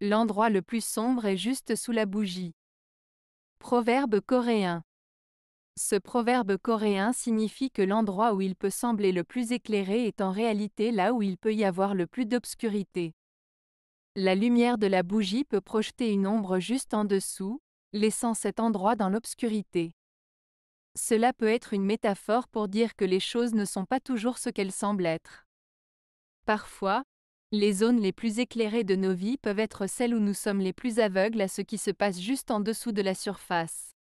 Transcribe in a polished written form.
L'endroit le plus sombre est juste sous la bougie. Proverbe coréen. Ce proverbe coréen signifie que l'endroit où il peut sembler le plus éclairé est en réalité là où il peut y avoir le plus d'obscurité. La lumière de la bougie peut projeter une ombre juste en dessous, laissant cet endroit dans l'obscurité. Cela peut être une métaphore pour dire que les choses ne sont pas toujours ce qu'elles semblent être. Parfois, les zones les plus éclairées de nos vies peuvent être celles où nous sommes les plus aveugles à ce qui se passe juste en dessous de la surface.